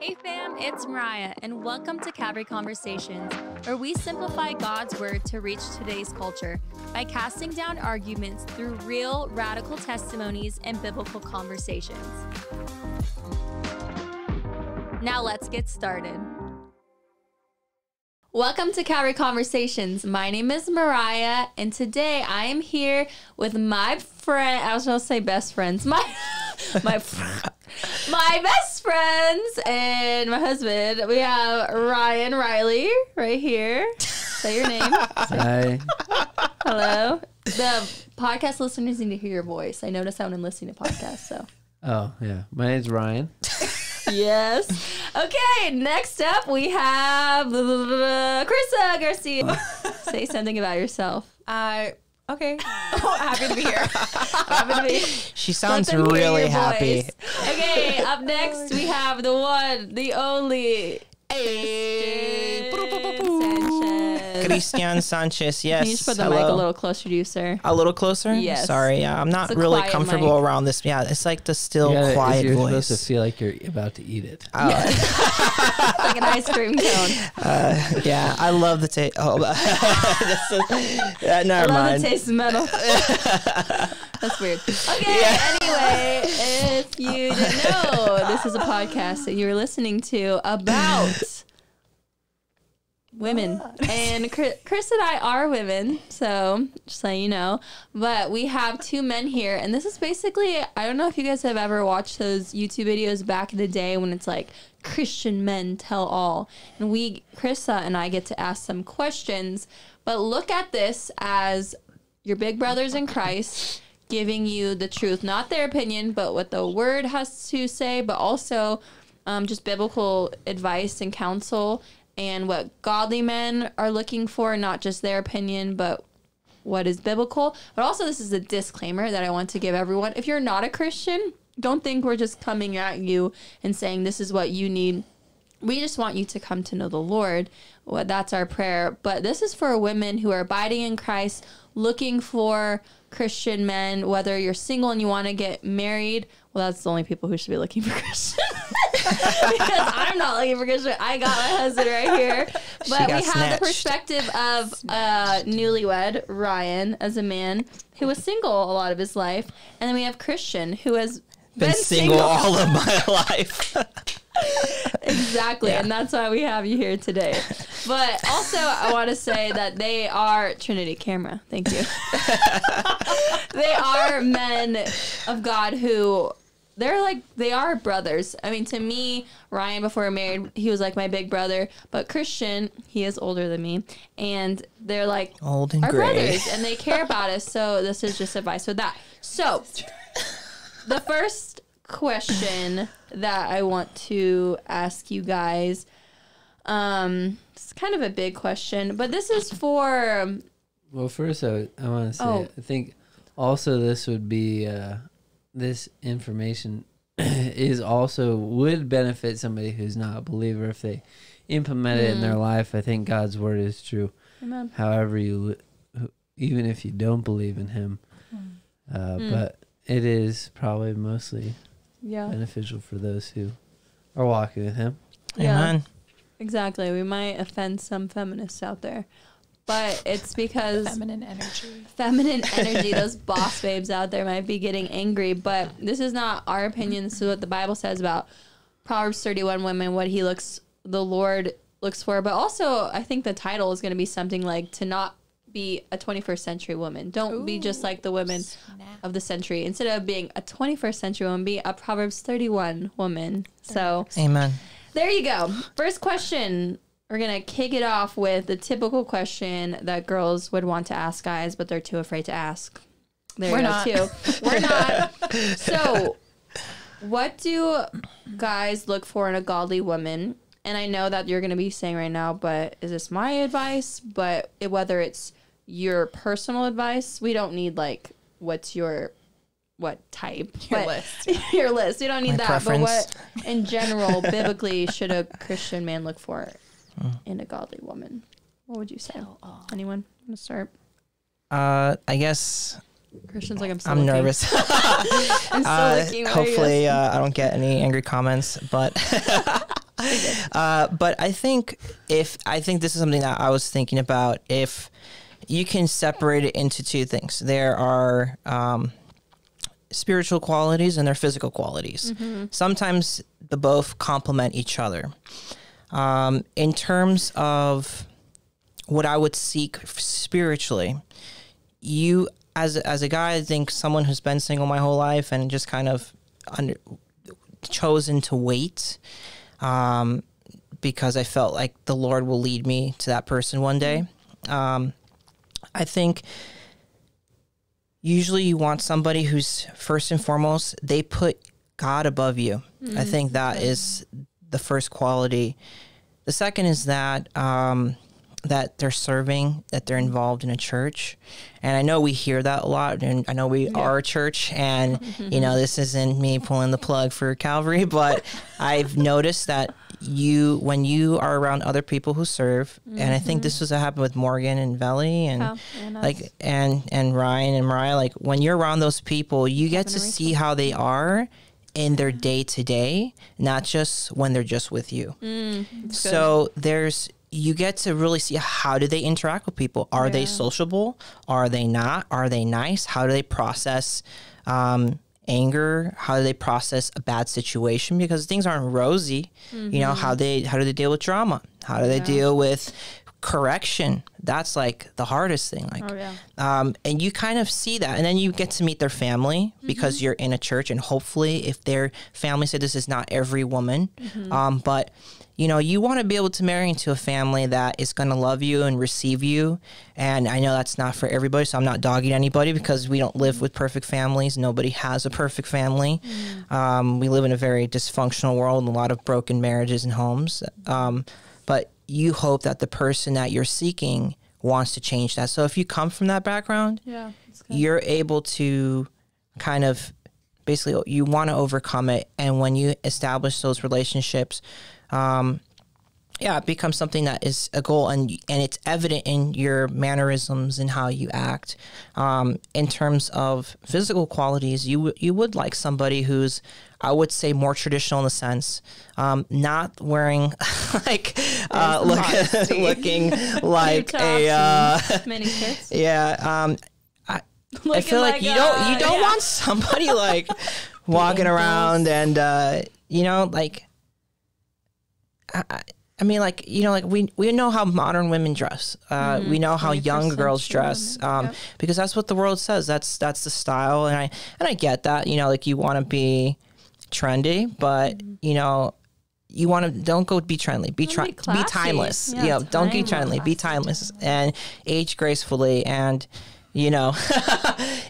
Hey fam, it's Mariah, and welcome to Calvary Conversations, where we simplify God's word to reach today's culture by casting down arguments through real, radical testimonies and biblical conversations. Now let's get started. Welcome to Calvary Conversations. My name is Mariah, and today I am here with my friend. I was going to say best friends. My best friends and my husband. We have Ryan Riley right here. Say your name. Hi. Hello. The podcast listeners need to hear your voice. I noticed that when I'm listening to podcasts. So. Oh yeah, my name's Ryan. Yes. Okay, next up we have Karissa Garcia. Say something about yourself. Okay. Oh, happy to be here. She sounds really happy. Okay, up next we have the one, the only, Christian Sanchez. Yes. Can you just put the mic a little closer to you, sir? A little closer? Yes. Sorry. Yeah, I'm not really comfortable around this. Yeah, it's like the still quiet voice. You're supposed to feel like you're about to eat it. It's like an ice cream cone. Yeah, I love the taste. Oh, never mind. I love the taste of metal. That's weird. Okay, anyway, if you didn't know, this is a podcast that you're listening to about women, and Chris and I are women, so just so you know. But we have two men here, and this is basically, I don't know if you guys have ever watched those YouTube videos back in the day when it's like Christian men tell all, and Krissa and I get to ask some questions. But look at this as your big brothers in Christ giving you the truth, not their opinion, but what the word has to say, but also just biblical advice and counsel, and what godly men are looking for, not just their opinion, but what is biblical. But also, this is a disclaimer that I want to give everyone. If you're not a Christian, don't think we're just coming at you and saying this is what you need. We just want you to come to know the Lord. Well, that's our prayer. But this is for women who are abiding in Christ, looking for Christian men, whether you're single and you want to get married. Well, that's the only people who should be looking for Christian because I'm not looking for Christian. I got my husband right here. But we have the perspective of newlywed Ryan as a man who was single a lot of his life. And then we have Christian, who has been single all of my life. Exactly, yeah. And that's why we have you here today. But also, I want to say that they are Trinity Camera. Thank you. They are men of God who, they are brothers. I mean, to me, Ryan, before we're married, he was like my big brother. But Christian, he is older than me. And they're like old and our gray brothers. And they care about us. So this is just advice with that. So the first question that I want to ask you guys, it's kind of a big question, but this is for well, first I want to say, I think also this would be this information is also would benefit somebody who's not a believer if they implement it in their life. I think God's word is true. Amen. However even if you don't believe in him, but it is probably mostly beneficial for those who are walking with him. Yeah. Amen. Exactly. We might offend some feminists out there, but it's because feminine energy. Feminine energy. Those boss babes out there might be getting angry, but this is not our opinion. This is what the Bible says about Proverbs 31 women, what the Lord looks for. But also, I think the title is going to be something like to not be a 21st century woman. Don't be just like the women of the century. Instead of being a 21st century woman, be a Proverbs 31 woman. So, amen. There you go. First question. We're going to kick it off with the typical question that girls would want to ask guys, but they're too afraid to ask. We're not. So, what do guys look for in a godly woman? And I know that you're going to be saying right now, but is this my advice? But whether it's your personal advice, we don't need like what's your type, your list. Your list. We don't need that. Preference. But what in general, biblically, should a Christian man look for in a godly woman? What would you say? Anyone want to start? I guess Christian's like, I'm nervous. I'm still looking. Hopefully, I don't get any angry comments, but but I think this is something that I was thinking about. If you can separate it into two things, there are spiritual qualities and there are physical qualities. Mm-hmm. Sometimes the both complement each other. In terms of what I would seek spiritually, you as a guy, I think someone who's been single my whole life and just kind of chosen to wait, because I felt like the Lord will lead me to that person one day. I think usually you want somebody who's first and foremost, they put God above you. Mm-hmm. I think that is the first quality. The second is that that they're serving, that they're involved in a church. And I know we hear that a lot, and I know we are a church, and you know, this isn't me pulling the plug for Calvary, but I've noticed that when you are around other people who serve, and I think this was what happened with Morgan and Veli and like and Ryan and Mariah, like when you're around those people, you get to see how they are in their day to day, not just when they're just with you. So you get to really see, how do they interact with people? Are they sociable? Are they not? Are they nice? How do they process anger? How do they process a bad situation? Because things aren't rosy. You know, how do they deal with drama? How do they deal with correction? That's like the hardest thing. Like, and you kind of see that, and then you get to meet their family because you're in a church, and hopefully, if their family said this is not every woman, but you know, you want to be able to marry into a family that is going to love you and receive you. And I know that's not for everybody, so I'm not dogging anybody, because we don't live with perfect families. Nobody has a perfect family. We live in a very dysfunctional world, and a lot of broken marriages and homes. But you hope that the person that you're seeking wants to change that. So if you come from that background, you're able to kind of basically, you want to overcome it. And when you establish those relationships, yeah, it becomes something that is a goal, and it's evident in your mannerisms and how you act. In terms of physical qualities, you would like somebody who's, I would say, more traditional in the sense, not wearing like looking like a mini kids. I feel like you don't want somebody like walking around and you know, like. I mean, like, you know, like we know how modern women dress. We know how young girls dress, because that's what the world says. That's the style. And I get that, you know, like you want to be trendy, but you know, you want to, don't go be trendy, be timeless. Yeah, you know, don't be trendy, be timeless, and age gracefully. And, you know,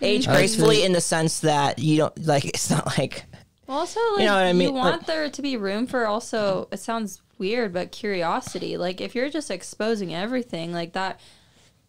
age gracefully in the sense that you don't, like, it's not like, also, like, you know what I mean? You want there to be room for also, it sounds weird, but curiosity. Like, if you're just exposing everything like that,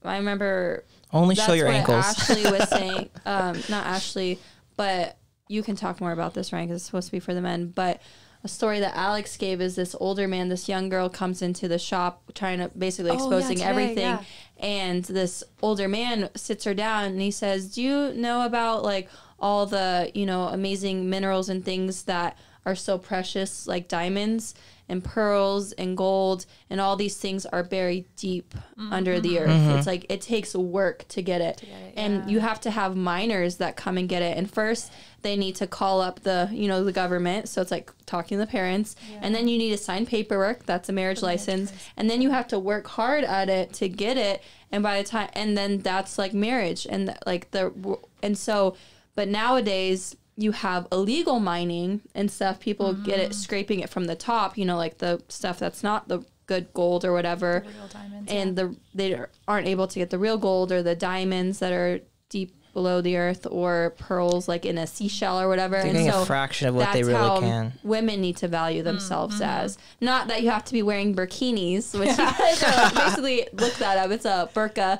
I remember only show your ankles. Ashley was saying, not Ashley, but you can talk more about this, Ryan, because it's supposed to be for the men. But a story that Alex gave is this older man, this young girl comes into the shop trying to basically exposing everything. Yeah. And this older man sits her down and he says, do you know about like all the, you know, amazing minerals and things that are so precious, like diamonds and pearls and gold, and all these things are buried deep under the earth. It's like, it takes work to get it. And you have to have miners that come and get it. And first they need to call up the, you know, the government. So it's like talking to the parents. And then you need to sign paperwork. That's a marriage license. And then you have to work hard at it to get it. And by the time, and then that's like marriage and like the, and so, but nowadays you have illegal mining and stuff. People get it, scraping it from the top, you know, like the stuff that's not the good gold or whatever. The real diamonds, and they aren't able to get the real gold or the diamonds that are deep below the earth, or pearls like in a seashell or whatever. They're getting a fraction of what they really can. Women need to value themselves as. Not that you have to be wearing burkinis, which you know, basically look that up. It's a burqa.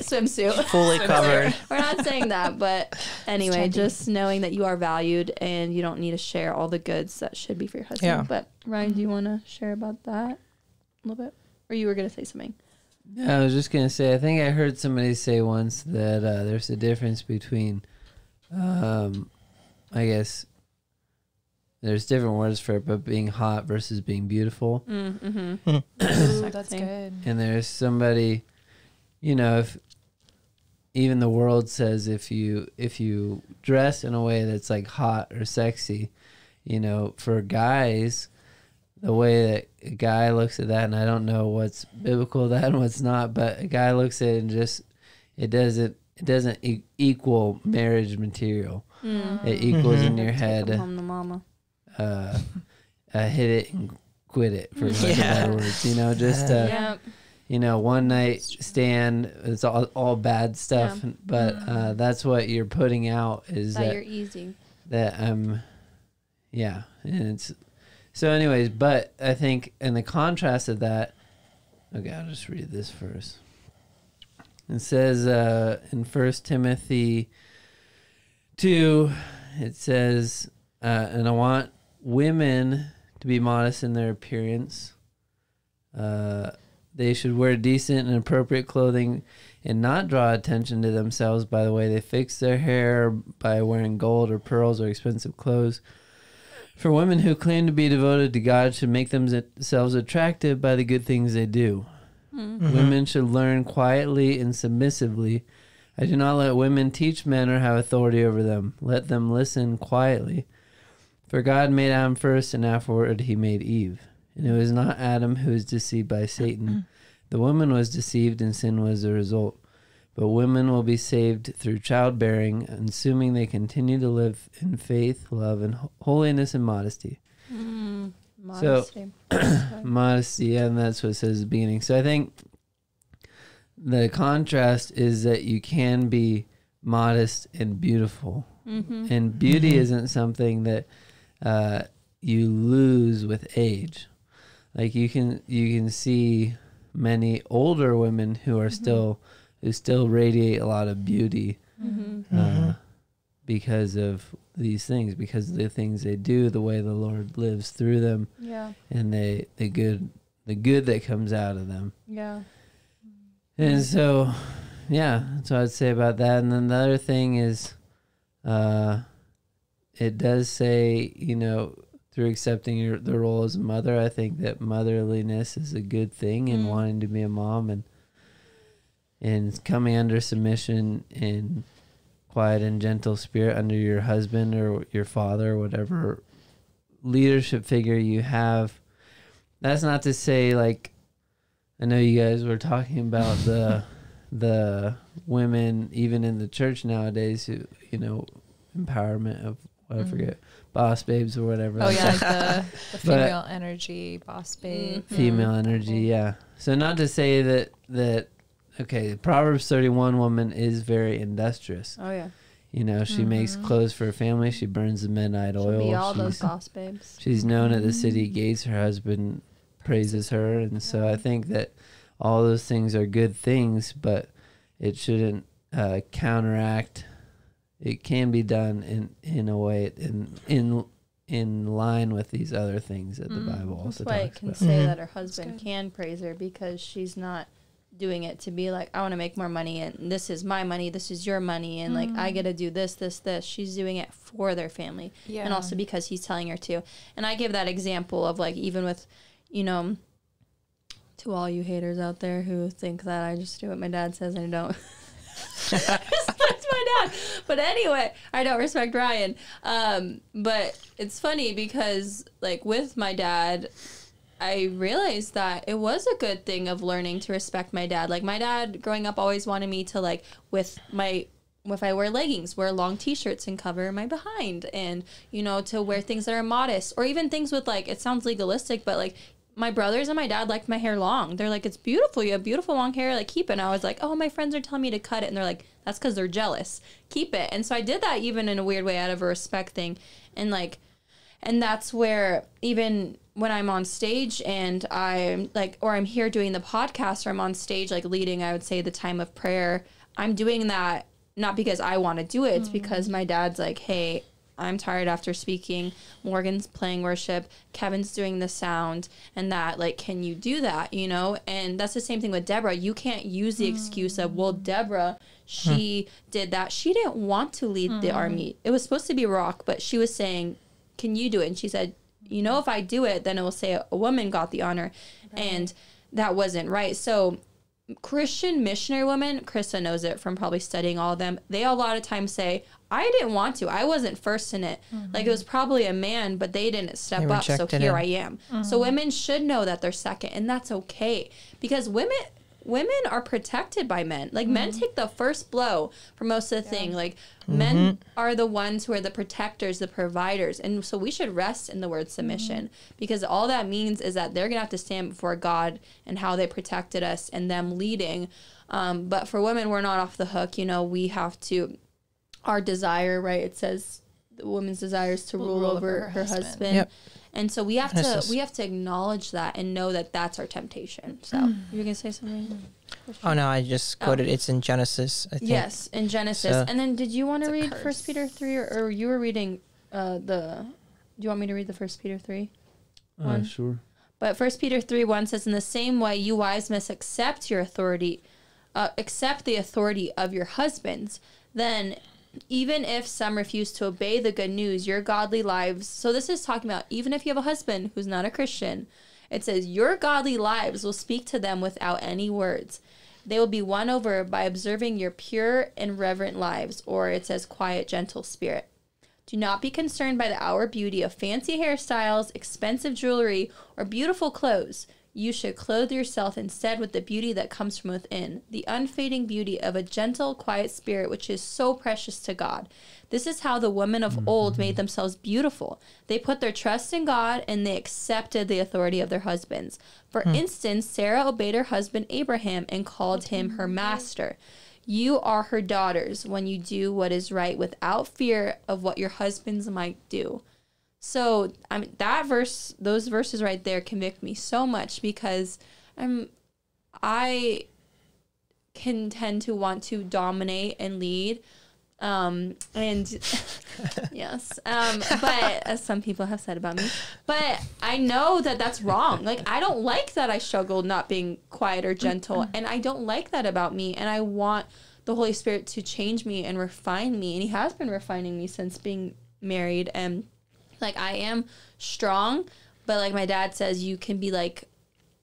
Swimsuit fully covered. We're not saying that, but anyway, just knowing that you are valued and you don't need to share all the goods that should be for your husband. But Ryan, do you want to share about that a little bit, or you were going to say something? I was just going to say, I think I heard somebody say once that there's a difference between, I guess, there's different words for it, but being hot versus being beautiful. Mm-hmm. Ooh, that's good. And there's somebody, you know, if even the world says if you dress in a way that's like hot or sexy, you know, for guys, the way that a guy looks at that, and I don't know what's biblical that and what's not, but a guy looks at it and just it doesn't equal marriage material. Mm. It equals in your head. Come to mama. Hit it and quit it, for lack of better words. You know, just you know, one night stand. It's all bad stuff, but that's what you're putting out is that you're easy. That and it's so. Anyways, but I think in the contrast of that, okay, I'll just read this verse. It says in 1 Timothy 2, it says, and I want women to be modest in their appearance. They should wear decent and appropriate clothing and not draw attention to themselves by the way they fix their hair, by wearing gold or pearls or expensive clothes. For women who claim to be devoted to God should make themselves attractive by the good things they do. Mm-hmm. Women should learn quietly and submissively. I do not let women teach men or have authority over them. Let them listen quietly. For God made Adam first, and afterward he made Eve. And it was not Adam who was deceived by Satan. The woman was deceived, and sin was the result. But women will be saved through childbearing, assuming they continue to live in faith, love, and holiness and modesty. Mm, modesty. So, modesty, and that's what it says at the beginning. So I think the contrast is that you can be modest and beautiful. Mm-hmm. And beauty isn't something that you lose with age. Like you can see many older women who are still radiate a lot of beauty because of these things, because of the things they do, the way the Lord lives through them. Yeah. And the good that comes out of them. Yeah. And so, yeah, that's what I'd say about that. And then the other thing is, it does say, you know, through accepting the role as a mother, I think that motherliness is a good thing, and wanting to be a mom and coming under submission in quiet and gentle spirit under your husband or your father or whatever leadership figure you have. That's not to say, like, I know you guys were talking about the women even in the church nowadays who, you know, empowerment of I forget, boss babes or whatever. Oh yeah, the female energy, boss babe. Female energy, yeah. So not to say that okay, Proverbs 31 woman is very industrious. Oh yeah. You know, she makes clothes for her family. She burns the midnight oil. She'll be all those boss babes. She's known at the city gates. Her husband praises her, and so I think that all those things are good things, but it shouldn't counteract. It can be done in a way in line with these other things that the Bible also talks about. That's why it can say that her husband can praise her, because she's not doing it to be like, I want to make more money, and this is my money, this is your money, and like I gotta do this. She's doing it for their family, and also because he's telling her to. And I give that example of, like, even with, you know, to all you haters out there who think that I just do what my dad says and I don't respect my dad. But anyway, I don't respect Ryan. But it's funny because, like, with my dad, I realized that it was a good thing of learning to respect my dad. Like, my dad growing up always wanted me to, like, if I wear leggings, wear long t-shirts and cover my behind, and, you know, to wear things that are modest, or even things with, like, it sounds legalistic, but, like, my brothers and my dad liked my hair long. They're like, it's beautiful. You have beautiful long hair. Like, keep it. And I was like, oh, my friends are telling me to cut it. And they're like, that's because they're jealous. Keep it. And so I did that even in a weird way out of a respect thing. And, like, and that's where even when I'm on stage and I'm, like, or I'm here doing the podcast, or I'm on stage, like, leading, I would say, the time of prayer, I'm doing that not because I want to do it. It's because my dad's like, hey, I'm tired after speaking, Morgan's playing worship, Kevin's doing the sound, and that, like, can you do that, you know? And that's the same thing with Deborah. You can't use the excuse of, well, Deborah, she did that. She didn't want to lead the army. It was supposed to be Rock, but she was saying, can you do it? And she said, you know, if I do it, then it will say a woman got the honor. Right. And that wasn't right. So Christian missionary women, Krista knows it from probably studying all of them. They a lot of times say, I didn't want to. I wasn't first in it. Mm-hmm. Like, it was probably a man, but they didn't step up, so here I am. Mm-hmm. So women should know that they're second, and that's okay. Because women are protected by men. Like, men take the first blow for most of the thing. Like, men are the ones who are the protectors, the providers. And so we should rest in the word submission, because all that means is that they're going to have to stand before God and how they protected us and them leading. But for women, we're not off the hook. You know, we have to, our desire, right? It says the woman's desire is to rule over her husband. Yep. And so we have to acknowledge that and know that that's our temptation. So you're gonna say something? Oh no, I just quoted. It's in Genesis, I think. Yes, in Genesis. So, and then, did you want to read 1 Peter 3, or you were reading Do you want me to read the 1 Peter 3? Sure. But 1 Peter 3:1 says, "In the same way, you wives must accept the authority of your husbands. Then, even if some refuse to obey the good news, your godly lives..." So this is talking about, even if you have a husband who's not a Christian, it says, "Your godly lives will speak to them without any words. They will be won over by observing your pure and reverent lives," or it says, "quiet, gentle spirit. Do not be concerned by the outward beauty of fancy hairstyles, expensive jewelry, or beautiful clothes. You should clothe yourself instead with the beauty that comes from within, the unfading beauty of a gentle, quiet spirit, which is so precious to God. This is how the women of old made themselves beautiful. They put their trust in God, and they accepted the authority of their husbands. For instance, Sarah obeyed her husband Abraham and called him her master. You are her daughters when you do what is right without fear of what your husbands might do." So I mean, that verse, those verses right there convict me so much, because I can tend to want to dominate and lead. Yes. But as some people have said about me, but I know that that's wrong. Like, I don't like that I struggled not being quiet or gentle, and I don't like that about me. And I want the Holy Spirit to change me and refine me. And he has been refining me since being married, and like, I am strong, but like my dad says, you can be like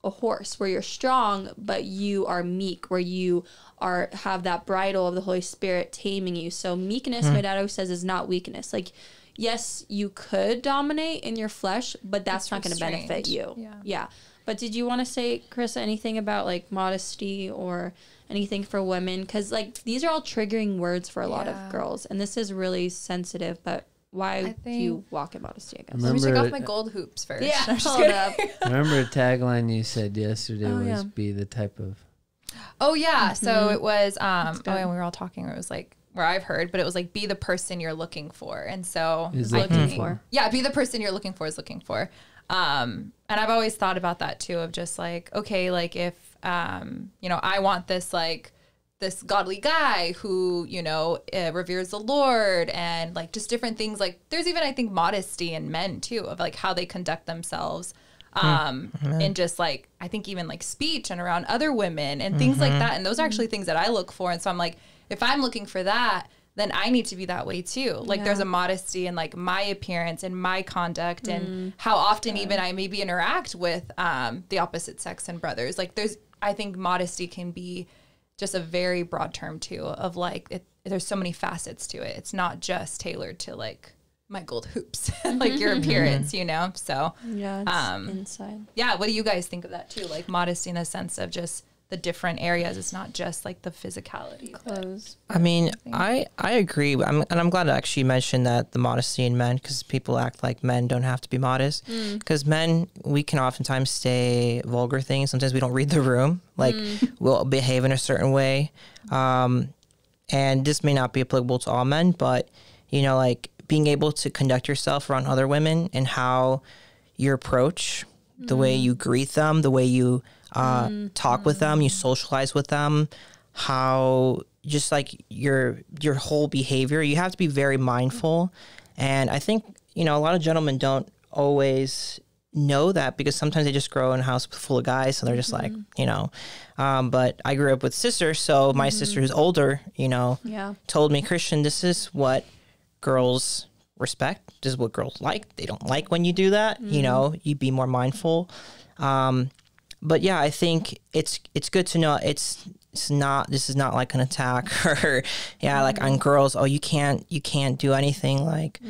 a horse where you're strong, but you are meek, where you are have that bridle of the Holy Spirit taming you. So meekness, my dad always says, is not weakness. Like, yes, you could dominate in your flesh, but that's not going to benefit you. Yeah. But did you want to say, Karissa, anything about like modesty or anything for women? Because like, these are all triggering words for a lot of girls, and this is really sensitive, but... Why do you walk in modesty, I guess? Let me take off my gold hoops first. Yeah, hold up. Remember a tagline you said yesterday was be the type of... Oh, yeah. So it was... and we were all talking. It was like, where I've heard, but it was like, be the person you're looking for. And so... Yeah, be the person you're looking for is looking for. And I've always thought about that too, of just like, okay, like if, you know, I want this like... this godly guy who, you know, reveres the Lord, and like just different things. Like there's even, I think, modesty in men too, of like how they conduct themselves in just like, I think even like speech and around other women and things like that. And those are actually things that I look for. And so I'm like, if I'm looking for that, then I need to be that way too. Like there's a modesty in like my appearance and my conduct and how often even I maybe interact with the opposite sex and brothers. Like there's, I think modesty can be just a very broad term too, of like, there's so many facets to it. It's not just tailored to like my gold hoops, like your appearance, you know? So yeah, it's inside. Yeah. What do you guys think of that too? Like modesty in the sense of just the different areas. It's not just like the physicality. Clothes. I mean, I agree. I'm glad to actually mention that the modesty in men, because people act like men don't have to be modest. Because men, we can oftentimes say vulgar things. Sometimes we don't read the room. Like we'll behave in a certain way. And this may not be applicable to all men, but, you know, like being able to conduct yourself around other women and how your approach, the way you greet them, the way you talk with them, you socialize with them, how just like your whole behavior, you have to be very mindful And I think, you know, a lot of gentlemen don't always know that, because sometimes they just grow in a house full of guys, so they're just like, you know, but I grew up with sisters, so my sister who's older, you know, told me, Christian, this is what girls respect, this is what girls like. They don't like when you do that, you know, you be more mindful. But yeah, I think it's good to know it's not, this is not like an attack or like on girls, oh, you can't do anything, like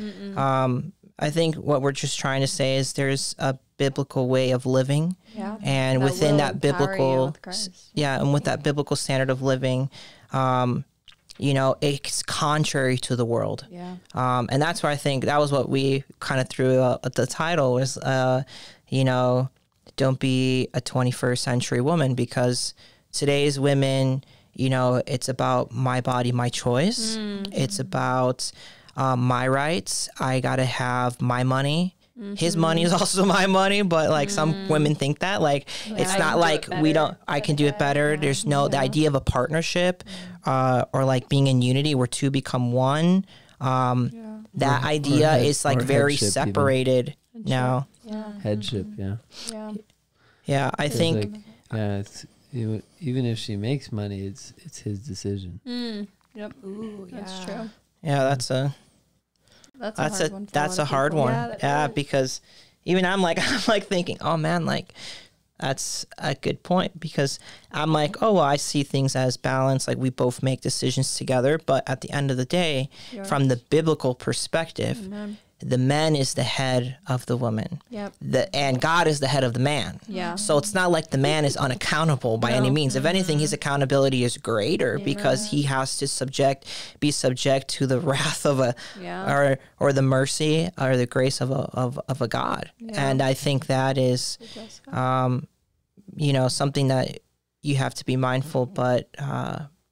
I think what we're just trying to say is there's a biblical way of living, and within that biblical, and with that biblical standard of living, you know, it's contrary to the world. And that's where I think that was what we kind of threw out at the title was, you know, don't be a 21st century woman, because today's women, you know, it's about my body, my choice. It's about my rights. I gotta have my money. His money is also my money, but like some women think that, like, it's not like we don't, I can do it better. There's no, the idea of a partnership, or like being in unity where two become one. That idea is like very separated now. Headship. Yeah. I think, like, it's, even if she makes money, it's his decision. Yep. Ooh, that's true. Yeah, that's a hard one. Yeah, because even I'm like thinking, oh man, like that's a good point, because I'm like, oh well, I see things as balance, like we both make decisions together, but at the end of the day, from the biblical perspective, the man is the head of the woman. And God is the head of the man. So it's not like the man is unaccountable by any means. If anything, his accountability is greater because he has to be subject to the wrath of a or the mercy or the grace of a God. And I think that is you know, something that you have to be mindful, but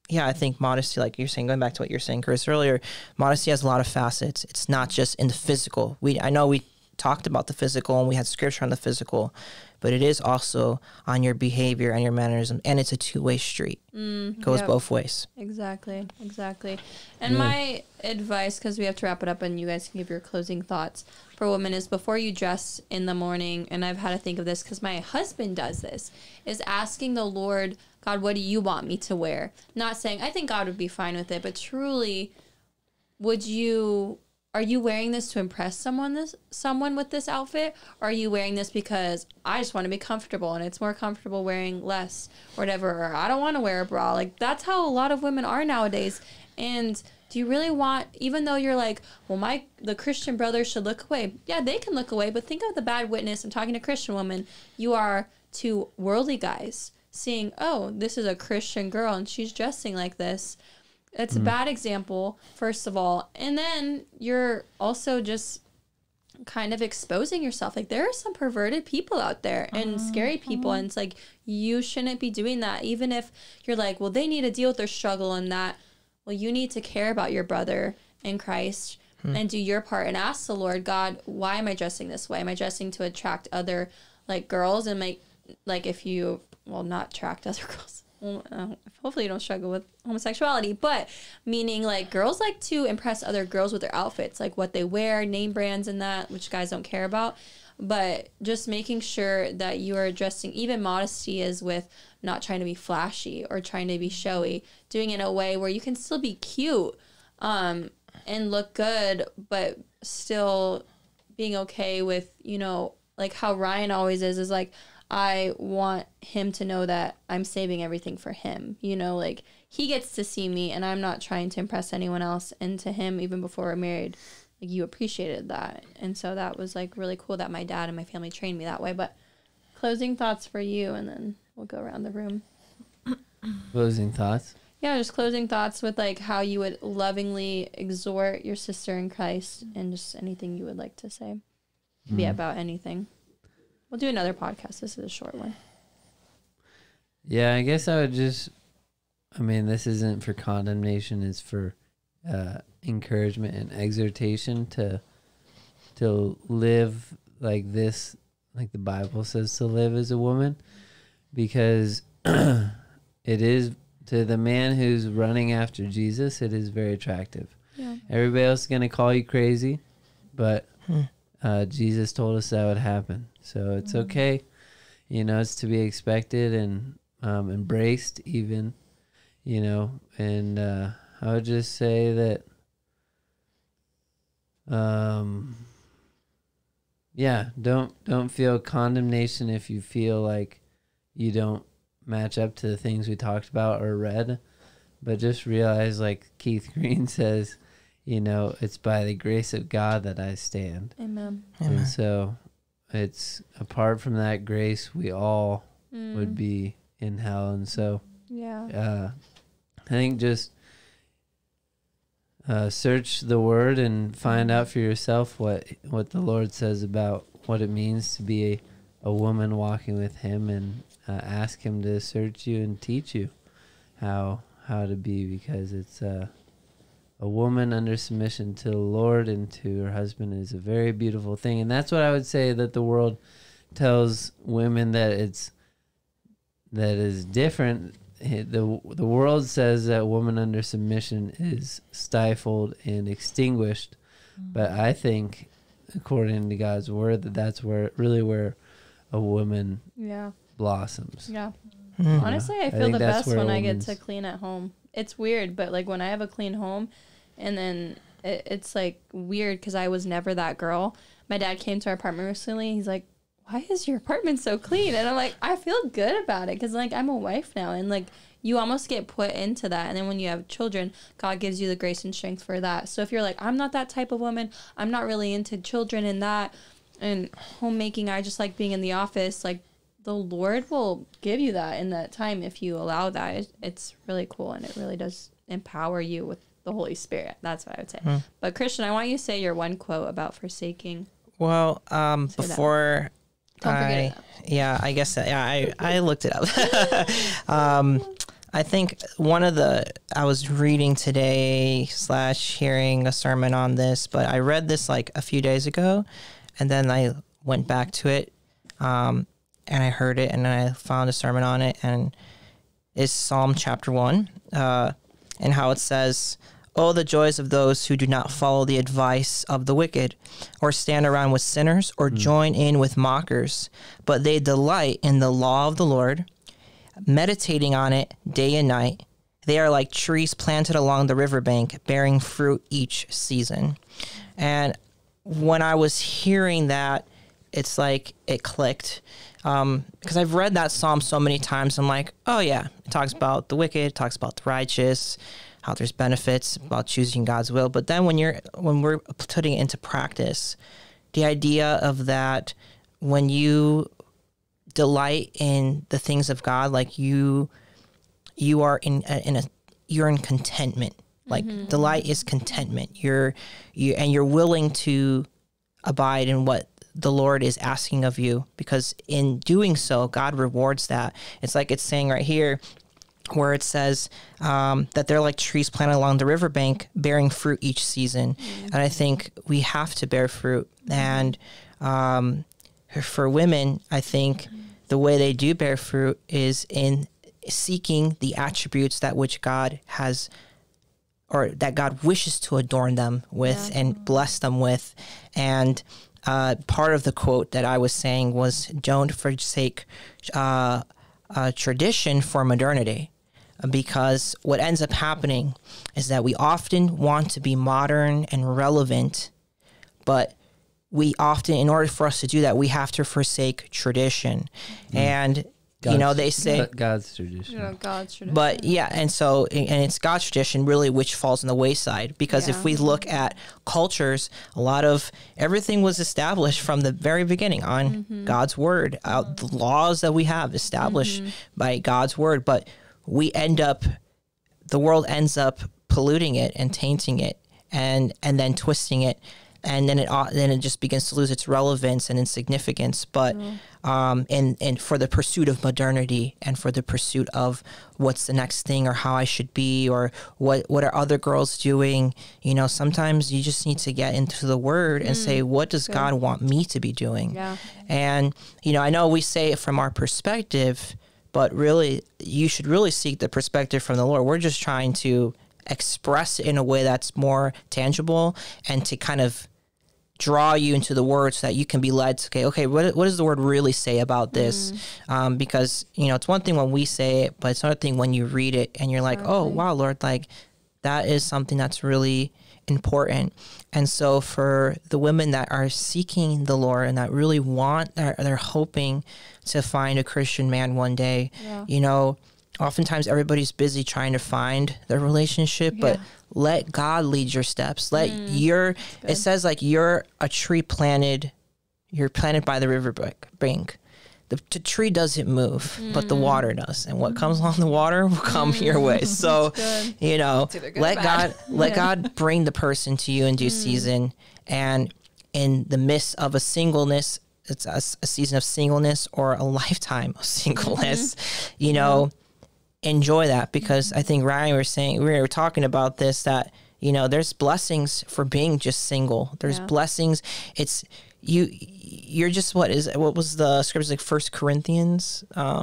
yeah, I think modesty, like you're saying, going back to what you're saying, Chris, earlier, modesty has a lot of facets. It's not just in the physical. I know we talked about the physical and we had scripture on the physical, but it is also on your behavior and your mannerism, and it's a two-way street. It goes both ways. Exactly, exactly. And my advice, because we have to wrap it up and you guys can give your closing thoughts for women, is before you dress in the morning, and I've had to think of this because my husband does this, is asking the Lord, God, what do you want me to wear? Not saying, I think God would be fine with it, but truly, are you wearing this to impress someone with this outfit? Or are you wearing this because I just want to be comfortable and it's more comfortable wearing less or whatever, or I don't want to wear a bra? Like, that's how a lot of women are nowadays. And do you really want, even though you're like, well, the Christian brothers should look away. Yeah, they can look away, but think of the bad witness. I'm talking to Christian women. You are to worldly guys, seeing, oh, this is a Christian girl and she's dressing like this. It's a bad example, first of all. And then you're also just kind of exposing yourself. Like, there are some perverted people out there and scary people. And it's like, you shouldn't be doing that. Even if you're like, well, they need to deal with their struggle and that. Well, you need to care about your brother in Christ and do your part and ask the Lord, God, why am I dressing this way? Am I dressing to attract other, like, girls? And like if you... well, not attract other girls. Hopefully you don't struggle with homosexuality, but meaning, like, girls like to impress other girls with their outfits, like what they wear, name brands and that, which guys don't care about. But just making sure that you are addressing, even modesty is with not trying to be flashy or trying to be showy, doing it in a way where you can still be cute and look good, but still being okay with, you know, like how Ryan always is like, I want him to know that I'm saving everything for him. You know, like, he gets to see me and I'm not trying to impress anyone else. And to him, even before we're married, like, you appreciated that. And so that was, like, really cool that my dad and my family trained me that way. But closing thoughts for you, and then we'll go around the room. Closing thoughts? Yeah, just closing thoughts with, like, how you would lovingly exhort your sister in Christ and just anything you would like to say. Be about anything. We'll do another podcast. This is a short one. Yeah, I guess I would just, I mean, this isn't for condemnation. It's for encouragement and exhortation to live like this, like the Bible says to live as a woman, because it is, to the man who's running after Jesus, it is very attractive. Yeah. Everybody else is going to call you crazy. but Jesus told us that would happen. So it's okay. You know, it's to be expected and embraced even, you know. And I would just say that, yeah, don't feel condemnation if you feel like you don't match up to the things we talked about or read. But just realize, like Keith Green says, you know, it's by the grace of God that I stand. Amen. Amen. And so it's apart from that grace, we all would be in hell. And so, yeah, I think just search the word and find out for yourself what the Lord says about what it means to be a woman walking with him, and ask him to search you and teach you how to be, because it's a woman under submission to the Lord and to her husband is a very beautiful thing. And that's what I would say that the world tells women that is different. The world says that woman under submission is stifled and extinguished. But I think, according to God's word, that that's really where a woman blossoms. Yeah. Honestly, I feel the best when I get to clean at home. It's weird, but like when I have a clean home, and then it's like weird because I was never that girl. My dad came to our apartment recently. He's like, "Why is your apartment so clean?" And I'm like, I feel good about it because like I'm a wife now, and like you almost get put into that. And then when you have children, God gives you the grace and strength for that. So if you're like, I'm not that type of woman, I'm not really into children and that and homemaking, I just like being in the office, like the Lord will give you that in that time if you allow that. It's really cool, and it really does empower you with the Holy Spirit. That's what I would say. But Christian, I want you to say your one quote about forsaking. Well, before I looked it up. I think I was reading today / hearing a sermon on this, but I read this like a few days ago, and then I went back to it, and I heard it, and I found a sermon on it, and it's Psalm chapter 1, and how it says, "Oh, the joys of those who do not follow the advice of the wicked, or stand around with sinners, or join in with mockers. But they delight in the law of the Lord, meditating on it day and night. They are like trees planted along the riverbank, bearing fruit each season." And when I was hearing that, it's like it clicked. Because I've read that psalm so many times, I'm like, oh yeah, it talks about the wicked, it talks about the righteous, how there's benefits about choosing God's will. But then when we're putting it into practice, the idea of that, when you delight in the things of God, like you are in contentment. Like delight is contentment. You're willing to abide in what the Lord is asking of you, because in doing so, God rewards that. It's like it's saying right here where it says that they're like trees planted along the riverbank, bearing fruit each season. And I think we have to bear fruit. And for women, I think the way they do bear fruit is in seeking the attributes that which God has, or that God wishes to adorn them with and bless them with. And part of the quote that I was saying was, don't forsake tradition for modernity, because what ends up happening is that we often want to be modern and relevant, but we often, in order for us to do that, we have to forsake tradition. And you know, they say God's tradition. Yeah, God's tradition. But yeah, and so, and it's God's tradition really which falls on the wayside, because if we look at cultures, a lot of everything was established from the very beginning on God's word. The laws that we have established by God's word, but the world ends up polluting it and tainting it, and then twisting it. And then it just begins to lose its relevance and insignificance. But and for the pursuit of modernity, and for the pursuit of what's the next thing, or how I should be, or what are other girls doing? You know, sometimes you just need to get into the word and say, what does God want me to be doing? Yeah. And you know, I know we say it from our perspective, but really, you should really seek the perspective from the Lord. We're just trying to express it in a way that's more tangible, and to kind of draw you into the word so that you can be led to, okay, what does the word really say about this? Because, you know, it's one thing when we say it, but it's another thing when you read it and you're like, oh, wow, Lord, like that is something that's really important. And so for the women that are seeking the Lord and that really want, they're hoping to find a Christian man one day, you know, oftentimes everybody's busy trying to find their relationship, but let God lead your steps. Let your, it says like you're a tree planted, you're planted by the river brink. The tree doesn't move, but the water does. And what comes along the water will come your way. So, you know, let God, let God bring the person to you in due season. And in the midst of a singleness, it's a season of singleness or a lifetime of singleness, you know, enjoy that, because I think Ryan was saying, we were talking about this, that, you know, there's blessings for being just single. There's blessings. It's you're just, what was the scriptures, like 1 Corinthians? You're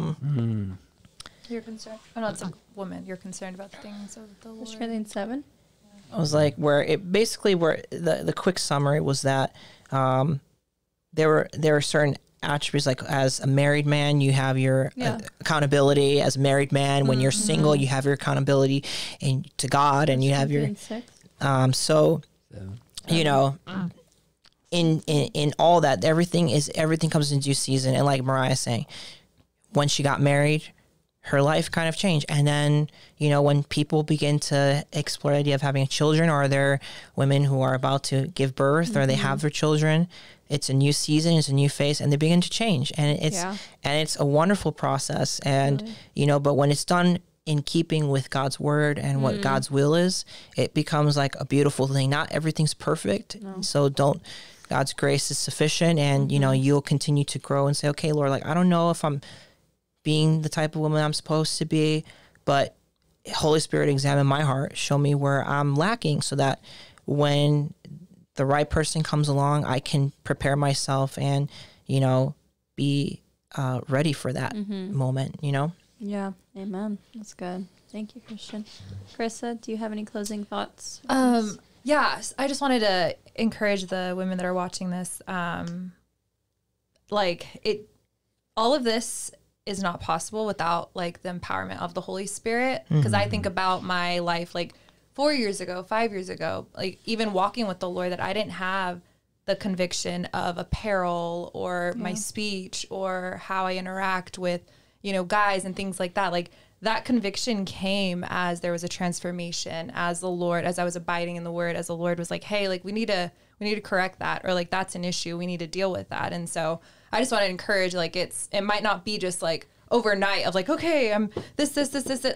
concerned. Oh no, it's a woman. You're concerned about the things of the Lord. 1 Corinthians 7. I was like, where it basically, where the quick summary was that there were certain attributes, like as a married man you have your accountability, as a married man when you're single you have your accountability and to God, and you have your you know, in all that, everything comes in due season. And like Mariah saying, when she got married, her life kind of changed. And then, you know, when people begin to explore the idea of having children, or they're women who are about to give birth, or they have their children, it's a new season, it's a new phase, and they begin to change. And it's and it's a wonderful process. And, you know, but when it's done in keeping with God's word and what God's will is, it becomes like a beautiful thing. Not everything's perfect. So don't, God's grace is sufficient. And, you know, you'll continue to grow and say, okay, Lord, like, I don't know if I'm being the type of woman I'm supposed to be, but Holy Spirit, examine my heart, show me where I'm lacking, so that when the right person comes along, I can prepare myself and, you know, be ready for that moment, you know? Yeah. Amen. That's good. Thank you, Christian. Karissa, do you have any closing thoughts? Yeah, I just wanted to encourage the women that are watching this. Like, all of this is not possible without like the empowerment of the Holy Spirit. Because I think about my life, like 4 years ago, 5 years ago, like even walking with the Lord, that I didn't have the conviction of apparel or my speech or how I interact with, you know, guys and things like that. Like that conviction came as there was a transformation, as the Lord, as I was abiding in the word, as the Lord was like, hey, like we need to correct that, or like, that's an issue. We need to deal with that. And so I just want to encourage, like, it might not be just like overnight of like, okay, I'm this,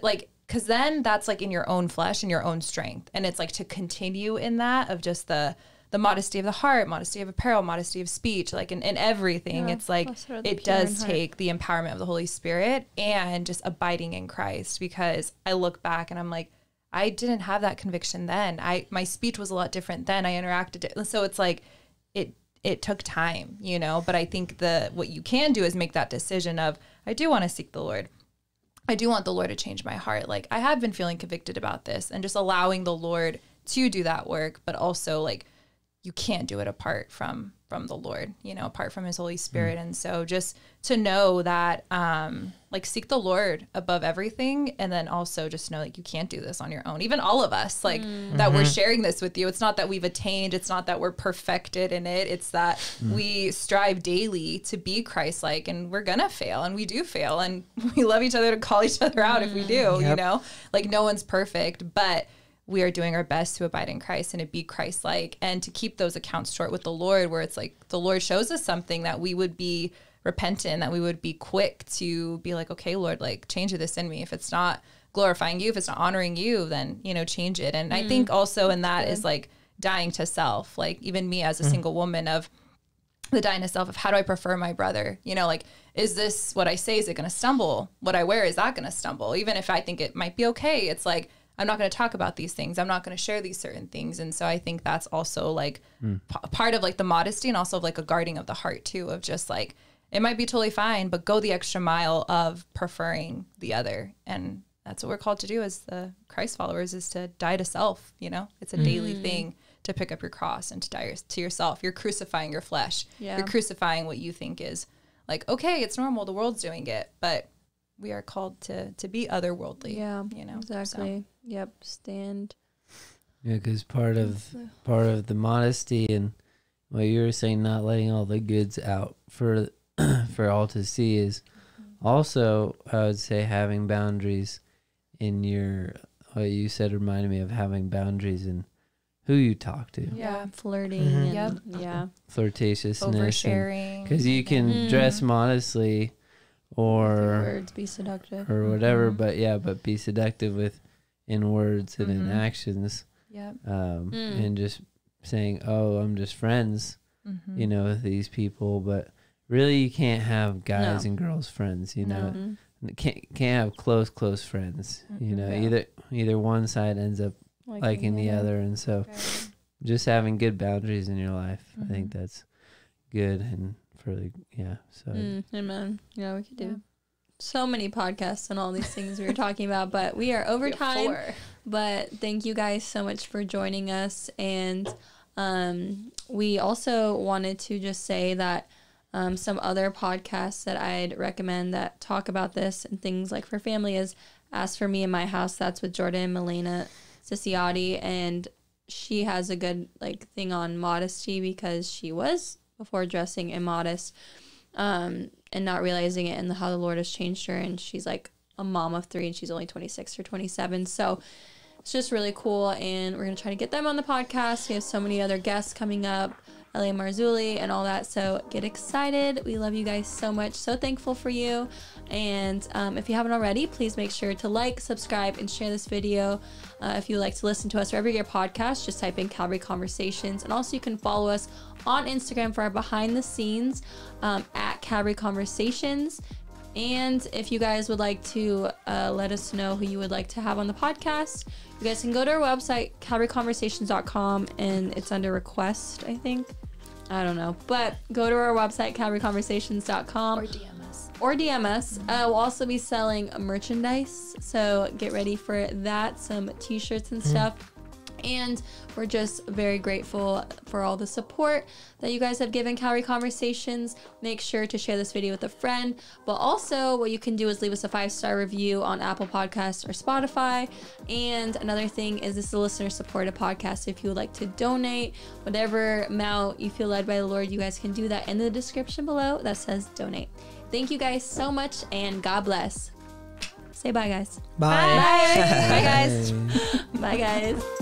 like, cause then that's like in your own flesh and your own strength. And it's like to continue in that of just the modesty of the heart, modesty of apparel, modesty of speech, like in everything. It's like, it does take the empowerment of the Holy Spirit and just abiding in Christ. Because I look back and I'm like, I didn't have that conviction then. My speech was a lot different then. I interacted. So it's like, it took time, you know, but I think what you can do is make that decision of, I do want to seek the Lord. I do want the Lord to change my heart. Like I have been feeling convicted about this, and just allowing the Lord to do that work. But also, like, you can't do it apart from the Lord, you know, apart from his Holy Spirit. And so just to know that, like, seek the Lord above everything. And then also just know, like, you can't do this on your own. Even all of us, like that we're sharing this with you. It's not that we've attained. It's not that we're perfected in it. It's that we strive daily to be Christ-like, and we're going to fail, and we do fail. And we love each other to call each other out if we do, you know, like no one's perfect, but we are doing our best to abide in Christ and to be Christ-like, and to keep those accounts short with the Lord, where it's like the Lord shows us something that we would be repentant, that we would be quick to be like, okay, Lord, like change this in me. If it's not glorifying you, if it's not honoring you, then, you know, change it. And I think also in that is like dying to self, like even me as a single woman, of the dying to self of, how do I prefer my brother? You know, like, is this what I say? Is it going to stumble? What I wear, is that going to stumble? Even if I think it might be okay, it's like, I'm not going to talk about these things. I'm not going to share these certain things. And so I think that's also like part of like the modesty, and also of like a guarding of the heart too, of just like, it might be totally fine, but go the extra mile of preferring the other. And that's what we're called to do as the Christ followers, is to die to self. You know, it's a daily thing to pick up your cross and to die to yourself. You're crucifying your flesh. Yeah. You're crucifying what you think is like, okay, it's normal. The world's doing it, but we are called to be otherworldly. Yeah, you know, exactly. So. Yep. Stand. Yeah, because part of the modesty and what you were saying, not letting all the goods out for all to see, is also, I would say, having boundaries in your, what you said reminded me of having boundaries in who you talk to. Yeah, flirting. Mm-hmm. And, yep. Yeah. Flirtatiousness. Oversharing. Because you can dress modestly or words, be seductive. Or whatever, but be seductive with in words and in actions. Yeah. And just saying, oh, I'm just friends, you know, with these people, but really, you can't have guys and girls friends, you know. Can't have close friends, you know. Yeah. Either one side ends up liking the other, and so just having good boundaries in your life, I think that's good and really, yeah. So amen. Yeah, we could do so many podcasts on all these things we were talking about, but we are over time. But thank you guys so much for joining us, and we also wanted to just say that. Some other podcasts that I'd recommend that talk about this and things like for family is As For Me In My House. That's with Jordan Melena Sisiati, and she has a good like thing on modesty because she was before dressing immodest and not realizing it, and how the Lord has changed her, and she's like a mom of 3 and she's only 26 or 27. So it's just really cool, and we're going to try to get them on the podcast. We have so many other guests coming up. LA Marzulli and all that. So get excited. We love you guys so much. So thankful for you. And if you haven't already, please make sure to like, subscribe, and share this video. If you like to listen to us wherever your podcast, just type in Calvary Conversations. And also you can follow us on Instagram for our behind the scenes at Calvary Conversations. And if you guys would like to let us know who you would like to have on the podcast, you guys can go to our website, calvaryconversations.com, and it's under request, I think. I don't know, but go to our website, calvaryconversations.com, or DM us. We'll also be selling merchandise, so get ready for that, some t-shirts and stuff. And we're just very grateful for all the support that you guys have given Calvary Conversations. Make sure to share this video with a friend. But also what you can do is leave us a 5-star review on Apple Podcasts or Spotify. And another thing is this is a listener-supported podcast. So if you would like to donate, whatever amount you feel led by the Lord, you guys can do that in the description below that says donate. Thank you guys so much, and God bless. Say bye, guys. Bye. Bye, guys. Bye, guys.